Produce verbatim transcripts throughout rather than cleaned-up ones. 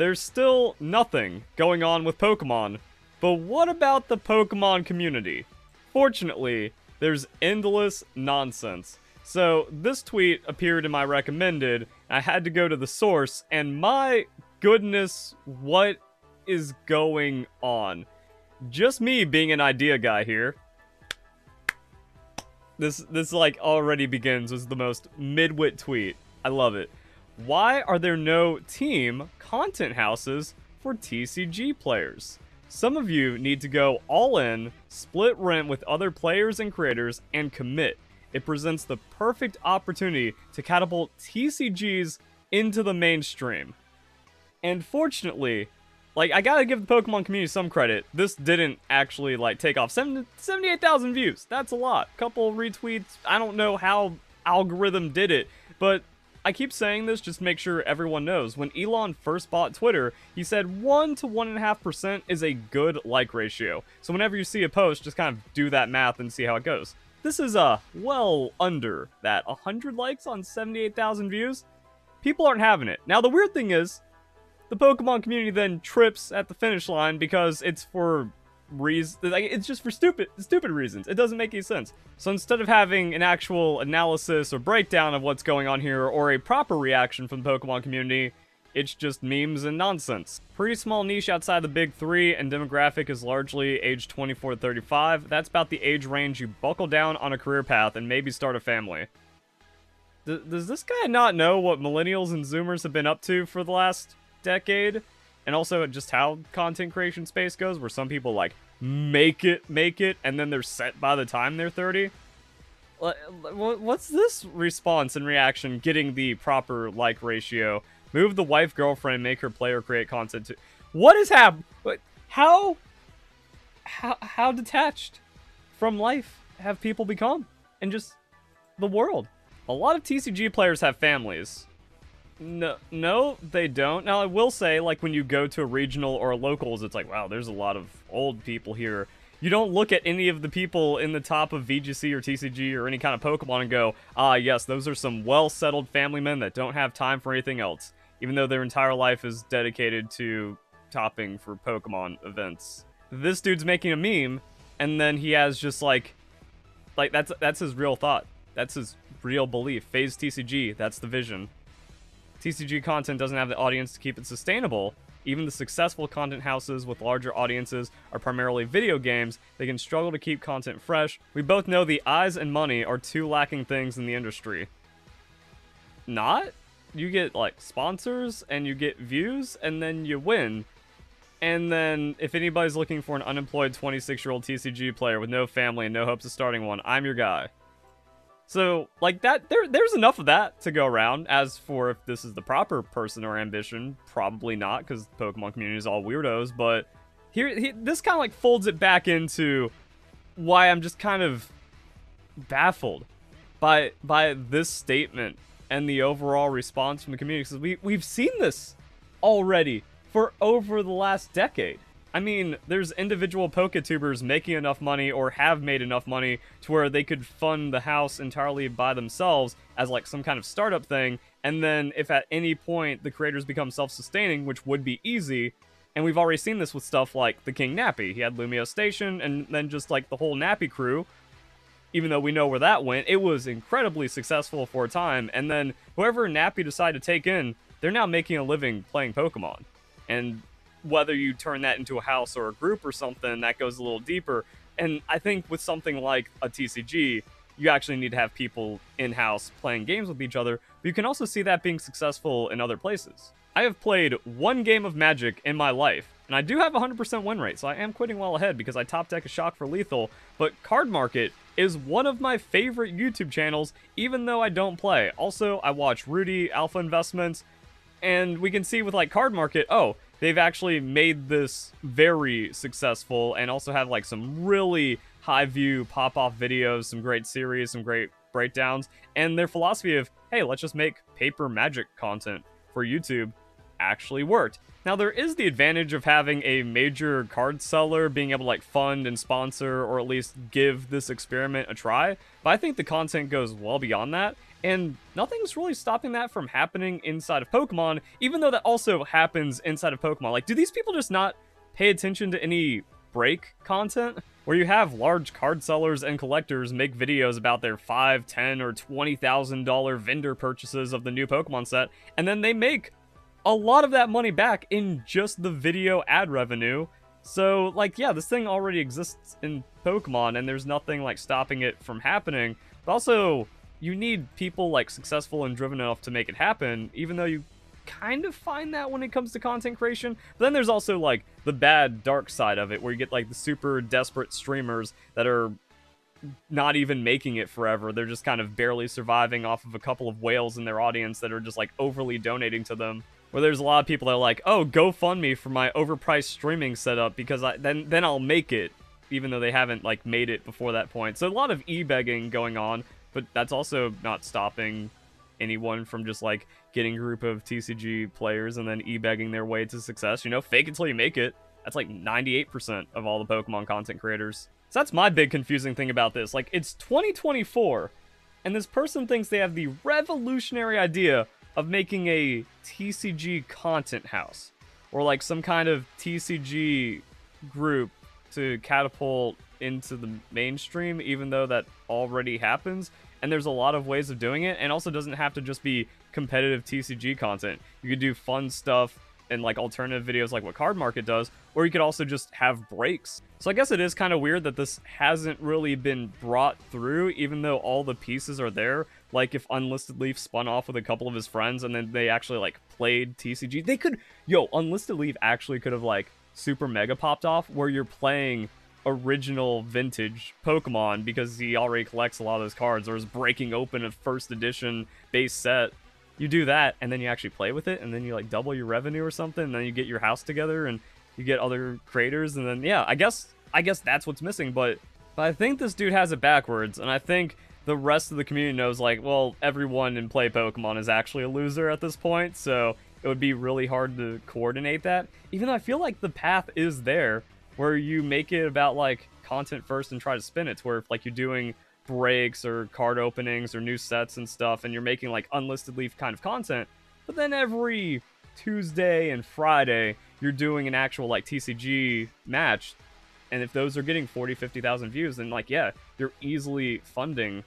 there's still nothing going on with Pokemon. But what about the Pokemon community? Fortunately, there's endless nonsense. So this tweet appeared in my recommended. I had to go to the source, and my goodness, what is going on? Just me being an idea guy here. This, this like, already begins as the most midwit tweet. I love it. Why are there no team content houses for T C G players? Some of you need to go all in, split rent with other players and creators, and commit. It presents the perfect opportunity to catapult T C Gs into the mainstream. And fortunately, like, I gotta give the Pokemon community some credit. This didn't actually, like, take off. seventy-eight thousand views. That's a lot. Couple retweets. I don't know how algorithm did it. But I keep saying this just to make sure everyone knows. When Elon first bought Twitter, he said one to one point five percent is a good like ratio. So whenever you see a post, just kind of do that math and see how it goes. This is, uh, well under that. one hundred likes on seventy-eight thousand views? People aren't having it. Now, the weird thing is, the Pokemon community then trips at the finish line because it's for reasons, like, it's just for stupid, stupid reasons. It doesn't make any sense. So instead of having an actual analysis or breakdown of what's going on here or a proper reaction from the Pokemon community, it's just memes and nonsense. Pretty small niche outside the big three, and demographic is largely age twenty-four to thirty-five. That's about the age range you buckle down on a career path and maybe start a family. D- does this guy not know what millennials and Zoomers have been up to for the last decade, and also just how content creation space goes, where some people like make it make it and then they're set by the time they're thirty? What's this response and reaction getting the proper like ratio? Move the wife, girlfriend, make her play or create content to... What is happening? How, how how detached from life have people become, and just the world? A lot of T C G players have families. No, no, they don't. Now, I will say, like, when you go to a regional or a locals, it's like, wow, there's a lot of old people here. You don't look at any of the people in the top of V G C or T C G or any kind of Pokemon and go, ah, yes, those are some well-settled family men that don't have time for anything else, even though their entire life is dedicated to topping for Pokemon events. This dude's making a meme, and then he has just, like, like, that's, that's his real thought. That's his real belief. Phase T C G, that's the vision. T C G content doesn't have the audience to keep it sustainable. Even the successful content houses with larger audiences are primarily video games. They can struggle to keep content fresh. We both know the eyes and money are two lacking things in the industry. Not? You get, like, sponsors, and you get views, and then you win. And then, if anybody's looking for an unemployed twenty-six-year-old T C G player with no family and no hopes of starting one, I'm your guy. So, like, that, there, there's enough of that to go around. As for if this is the proper person or ambition, probably not, because the Pokemon community is all weirdos. But here, he, this kind of, like, folds it back into why I'm just kind of baffled by by this statement and the overall response from the community. Because we, we've seen this already for over the last decade. I mean, there's individual Poketubers making enough money or have made enough money to where they could fund the house entirely by themselves as, like, some kind of startup thing. And then if at any point the creators become self-sustaining, which would be easy, and we've already seen this with stuff like the King Nappy. He had Lumiose Station, and then just, like, the whole Nappy crew, even though we know where that went, it was incredibly successful for a time. And then whoever Nappy decided to take in, they're now making a living playing Pokemon. And whether you turn that into a house or a group or something, that goes a little deeper. And I think with something like a T C G, you actually need to have people in-house playing games with each other, but you can also see that being successful in other places. I have played one game of Magic in my life, and I do have one hundred percent win rate, so I am quitting well ahead because I top deck a shock for lethal, but Card Market is one of my favorite YouTube channels, even though I don't play. Also, I watch Rudy, Alpha Investments, and we can see with, like, Card Market, oh, they've actually made this very successful and also have, like, some really high view pop-off videos, some great series, some great breakdowns, and their philosophy of, hey, let's just make paper Magic content for YouTube actually worked. Now, there is the advantage of having a major card seller being able to, like, fund and sponsor or at least give this experiment a try, but I think the content goes well beyond that, and nothing's really stopping that from happening inside of Pokemon, even though that also happens inside of Pokemon. Like, do these people just not pay attention to any break content? Where you have large card sellers and collectors make videos about their five, ten, or twenty thousand dollar vendor purchases of the new Pokemon set, and then they make a lot of that money back in just the video ad revenue. So, like, yeah, this thing already exists in Pokemon, and there's nothing like stopping it from happening. But also, you need people like successful and driven enough to make it happen, even though you kind of find that when it comes to content creation. But then there's also like the bad dark side of it, where you get like the super desperate streamers that are not even making it forever. They're just kind of barely surviving off of a couple of whales in their audience that are just like overly donating to them. Where there's a lot of people that are like, oh, go fund me for my overpriced streaming setup because I, then then I'll make it, even though they haven't like made it before that point. So a lot of e-begging going on, but that's also not stopping anyone from just like getting a group of T C G players and then e-begging their way to success. You know, fake until you make it. That's like ninety-eight percent of all the Pokemon content creators. So that's my big confusing thing about this. Like, it's twenty twenty-four, and this person thinks they have the revolutionary idea of making a T C G content house, or like some kind of T C G group to catapult into the mainstream, even though that already happens. And there's a lot of ways of doing it, and also doesn't have to just be competitive T C G content. You could do fun stuff and like alternative videos like what Card Market does, or you could also just have breaks. So I guess it is kind of weird that this hasn't really been brought through, even though all the pieces are there. Like, if Unlisted Leaf spun off with a couple of his friends and then they actually like played T C G, they could, yo, Unlisted Leaf actually could have like super mega popped off, where you're playing original vintage Pokemon because he already collects a lot of those cards, or is breaking open a first edition base set. You do that, and then you actually play with it, and then you like double your revenue or something, and then you get your house together and you get other creators, and then yeah, I guess I guess that's what's missing. But but I think this dude has it backwards, and I think the rest of the community knows, like, well, everyone in Play Pokemon is actually a loser at this point, so it would be really hard to coordinate that. Even though I feel like the path is there, where you make it about like content first and try to spin it, to where like you're doing breaks or card openings or new sets and stuff, and you're making like Unlisted Leaf kind of content, but then every Tuesday and Friday you're doing an actual like T C G match, and if those are getting forty, fifty thousand views, then like, yeah, you're easily funding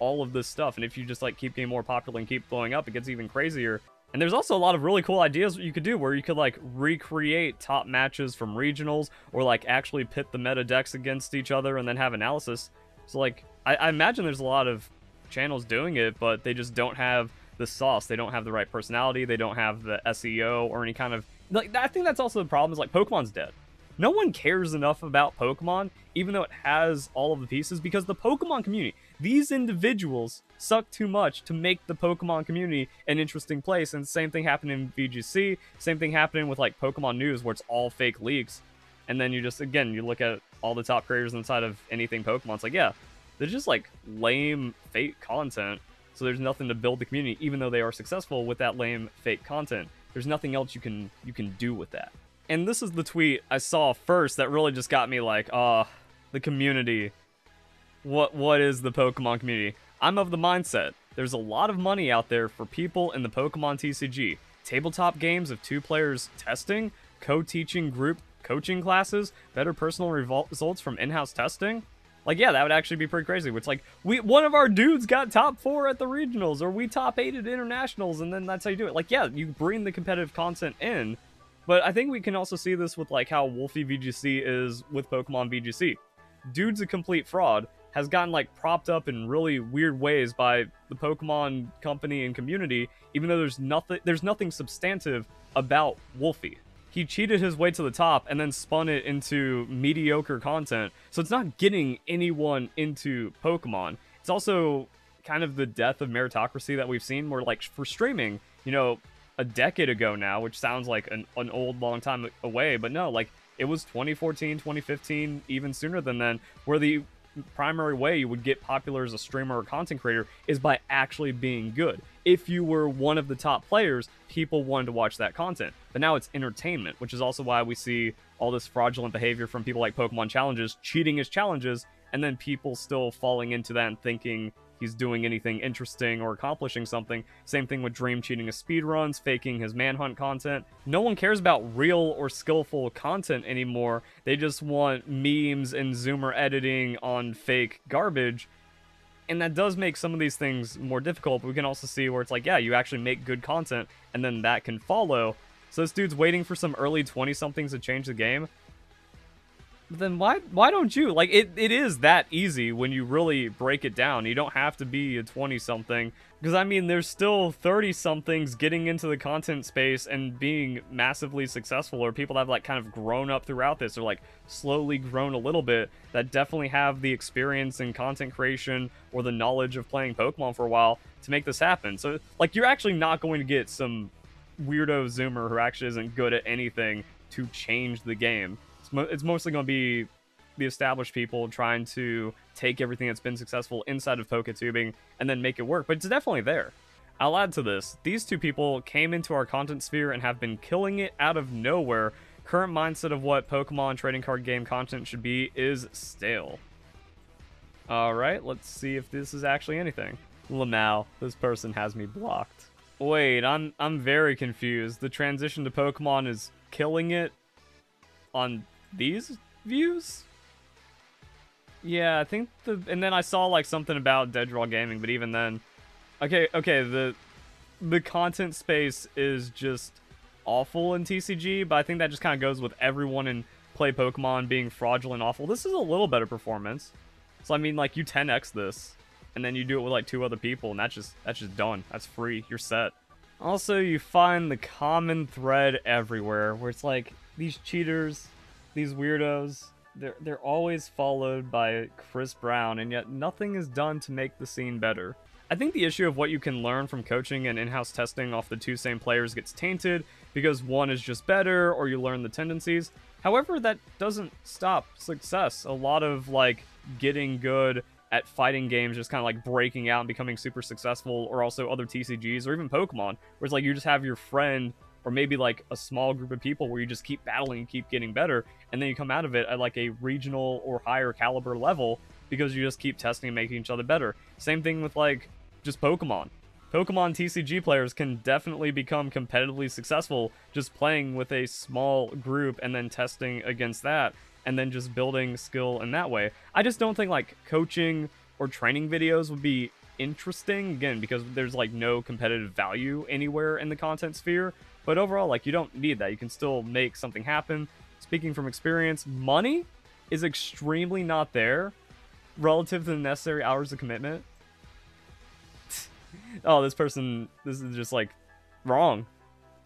all of this stuff. And if you just like keep getting more popular and keep blowing up, it gets even crazier. And there's also a lot of really cool ideas you could do, where you could like recreate top matches from regionals, or like actually pit the meta decks against each other and then have analysis. So like, I, I imagine there's a lot of channels doing it, but they just don't have the sauce. They don't have the right personality. They don't have the S E O or any kind of, like, I think that's also the problem, is like Pokemon's dead. No one cares enough about Pokemon, even though it has all of the pieces, because the Pokemon community, these individuals suck too much to make the Pokemon community an interesting place. And same thing happened in V G C, same thing happening with like Pokemon News, where it's all fake leaks. And then you just, again, you look at all the top creators inside of anything Pokemon, it's like, yeah, they're just like lame, fake content. So there's nothing to build the community, even though they are successful with that lame, fake content. There's nothing else you can you can do with that. And this is the tweet I saw first that really just got me like, ah, oh, the community. What what is the Pokemon community? I'm of the mindset there's a lot of money out there for people in the Pokemon T C G. Tabletop games of two players testing, co-teaching group coaching classes, better personal results from in-house testing. Like, yeah, that would actually be pretty crazy. It's like, we one of our dudes got top four at the regionals, or we top eight at internationals, and then that's how you do it. Like, yeah, you bring the competitive content in, but I think we can also see this with like how Wolfey V G C is with Pokemon V G C. Dude's a complete fraud has gotten like propped up in really weird ways by the Pokemon company and community, even though there's nothing there's nothing substantive about Wolfey. He cheated his way to the top and then spun it into mediocre content. So it's not getting anyone into Pokemon. It's also kind of the death of meritocracy that we've seen, where like for streaming, you know, a decade ago now, which sounds like an, an old long time away, but no, like it was twenty fourteen, twenty fifteen, even sooner than then, where the primary way you would get popular as a streamer or content creator is by actually being good. If you were one of the top players, people wanted to watch that content. But now it's entertainment, which is also why we see all this fraudulent behavior from people like Pokemon Challenges, cheating as challenges, and then people still falling into that and thinking he's doing anything interesting or accomplishing something. Same thing with Dream cheating his speedruns, faking his manhunt content. No one cares about real or skillful content anymore. They just want memes and zoomer editing on fake garbage. And that does make some of these things more difficult, but we can also see where it's like, yeah, you actually make good content, and then that can follow. So this dude's waiting for some early twenty-somethings to change the game. But then why why don't you? Like, it, it is that easy when you really break it down. You don't have to be a twenty-something. Because, I mean, there's still thirty-somethings getting into the content space and being massively successful, or people that have, like, kind of grown up throughout this, or, like, slowly grown a little bit, that definitely have the experience in content creation or the knowledge of playing Pokemon for a while to make this happen. So, like, you're actually not going to get some weirdo zoomer who actually isn't good at anything to change the game. It's, mo it's mostly going to be the established people trying to take everything that's been successful inside of Poketubing and then make it work, but it's definitely there. I'll add to this, these two people came into our content sphere and have been killing it out of nowhere. Current mindset of what Pokemon trading card game content should be is stale. Alright, let's see if this is actually anything. Lamau, this person has me blocked. Wait, I'm, I'm very confused. The transition to Pokemon is killing it on these views? Yeah, I think the... And then I saw, like, something about Dead Draw Gaming, but even then... Okay, okay, the the content space is just awful in T C G, but I think that just kind of goes with everyone in Play Pokemon being fraudulent awful. This is a little better performance. So, I mean, like, you ten X this, and then you do it with, like, two other people, and that's just, that's just done. That's free. You're set. Also, you find the common thread everywhere, where it's like, these cheaters, these weirdos... They're, they're always followed by Chris Brown, and yet nothing is done to make the scene better. I think the issue of what you can learn from coaching and in-house testing off the two same players gets tainted because one is just better, or you learn the tendencies. However, that doesn't stop success. A lot of, like, getting good at fighting games, just kind of, like, breaking out and becoming super successful, or also other T C Gs, or even Pokemon, where it's like you just have your friend... Or maybe like a small group of people where you just keep battling and keep getting better, and then you come out of it at like a regional or higher caliber level because you just keep testing and making each other better. Same thing with like just Pokemon. Pokemon T C G players can definitely become competitively successful just playing with a small group and then testing against that and then just building skill in that way. I just don't think like coaching or training videos would be interesting, again, because there's like no competitive value anywhere in the content sphere. But overall, like, you don't need that. You can still make something happen. Speaking from experience, money is extremely not there relative to the necessary hours of commitment. Oh, this person, this is just, like, wrong.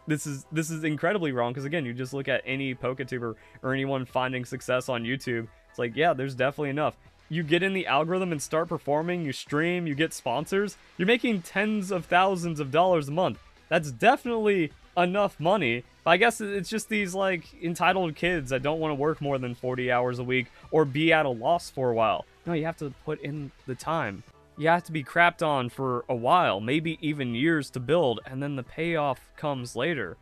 This is this is incredibly wrong, because, again, you just look at any Poketuber or anyone finding success on YouTube. It's like, yeah, there's definitely enough. You get in the algorithm and start performing. You stream. You get sponsors. You're making tens of thousands of dollars a month. That's definitely... enough money, but I guess it's just these like entitled kids that don't want to work more than forty hours a week or be at a loss for a while. No, you have to put in the time. You have to be crapped on for a while, maybe even years to build, and then the payoff comes later.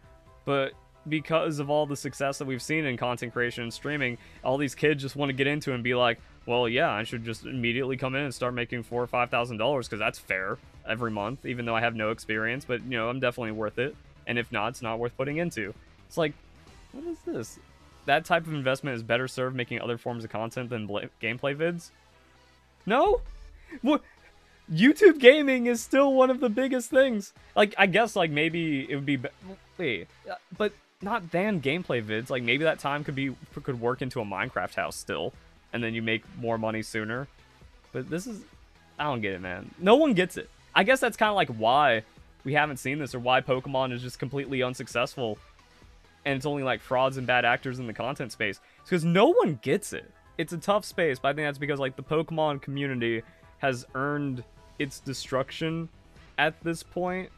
But because of all the success that we've seen in content creation and streaming, all these kids just want to get into and be like, well, yeah, I should just immediately come in and start making four or five thousand dollars because that's fair every month, even though I have no experience, but you know, I'm definitely worth it. And if not, it's not worth putting into. It's like, what is this? That type of investment is better served making other forms of content than gameplay vids? No? What? YouTube gaming is still one of the biggest things. Like, I guess, like, maybe it would be... Wait, but not than gameplay vids. Like, maybe that time could be could work into a Minecraft house still. And then you make more money sooner. But this is... I don't get it, man. No one gets it. I guess that's kind of like why... we haven't seen this, or why Pokemon is just completely unsuccessful and it's only like frauds and bad actors in the content space. It's because no one gets it. It's a tough space, but I think that's because like the Pokemon community has earned its destruction at this point,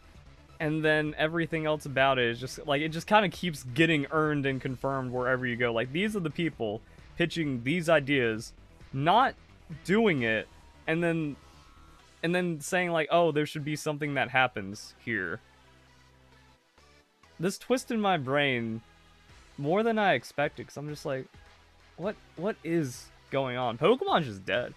and then everything else about it is just like it just kind of keeps getting earned and confirmed wherever you go. Like, these are the people pitching these ideas, not doing it, and then And then saying, like, oh, there should be something that happens here. This twist in my brain more than I expected, because I'm just like, what, what is going on? Pokemon's just dead.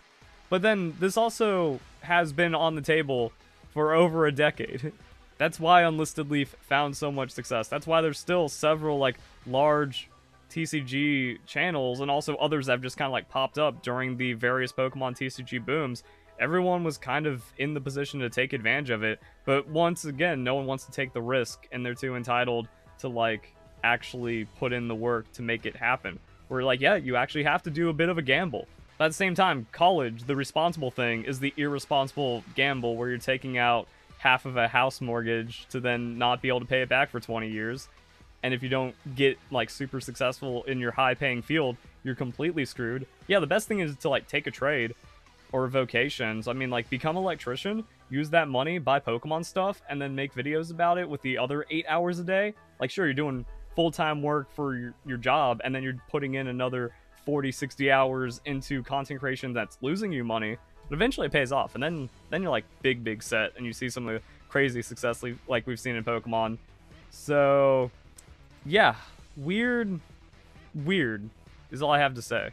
But then this also has been on the table for over a decade. That's why Unlisted Leaf found so much success. That's why there's still several like large T C G channels, and also others that have just kind of like popped up during the various Pokemon T C G booms. Everyone was kind of in the position to take advantage of it, but once again, no one wants to take the risk, and they're too entitled to like actually put in the work to make it happen. We're like, yeah, you actually have to do a bit of a gamble. But at the same time, college, the responsible thing, is the irresponsible gamble where you're taking out half of a house mortgage to then not be able to pay it back for twenty years. And if you don't get like super successful in your high paying field, you're completely screwed. Yeah, the best thing is to like take a trade or vocations. I mean, like, become an electrician, use that money, buy Pokemon stuff, and then make videos about it with the other eight hours a day. Like, sure, you're doing full-time work for your, your job, and then you're putting in another forty, sixty hours into content creation that's losing you money, but eventually it pays off. And then then you're like big, big set, and you see some of the crazy success like we've seen in Pokemon. So yeah, weird, weird is all I have to say.